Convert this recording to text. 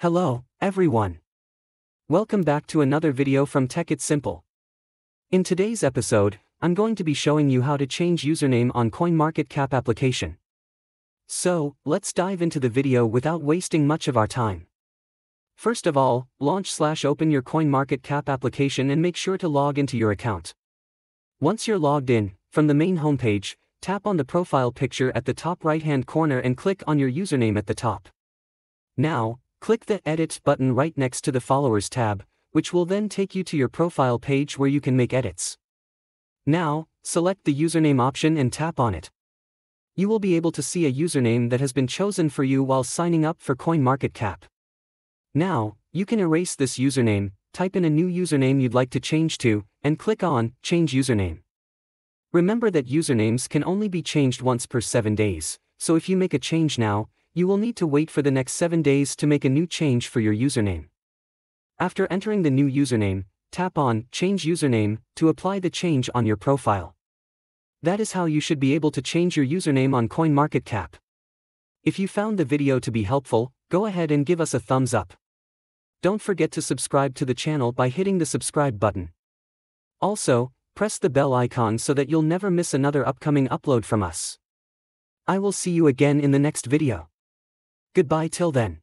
Hello, everyone. Welcome back to another video from Tech It Simple. In today's episode, I'm going to be showing you how to change username on CoinMarketCap application. So, let's dive into the video without wasting much of our time. First of all, launch/open your CoinMarketCap application and make sure to log into your account. Once you're logged in, from the main homepage, tap on the profile picture at the top right-hand corner and click on your username at the top. Now, click the Edit button right next to the Followers tab, which will then take you to your profile page where you can make edits. Now, select the username option and tap on it. You will be able to see a username that has been chosen for you while signing up for CoinMarketCap. Now, you can erase this username, type in a new username you'd like to change to, and click on Change Username. Remember that usernames can only be changed once per 7 days, so if you make a change now, you will need to wait for the next 7 days to make a new change for your username. After entering the new username, tap on Change Username to apply the change on your profile. That is how you should be able to change your username on CoinMarketCap. If you found the video to be helpful, go ahead and give us a thumbs up. Don't forget to subscribe to the channel by hitting the subscribe button. Also, press the bell icon so that you'll never miss another upcoming upload from us. I will see you again in the next video. Goodbye till then.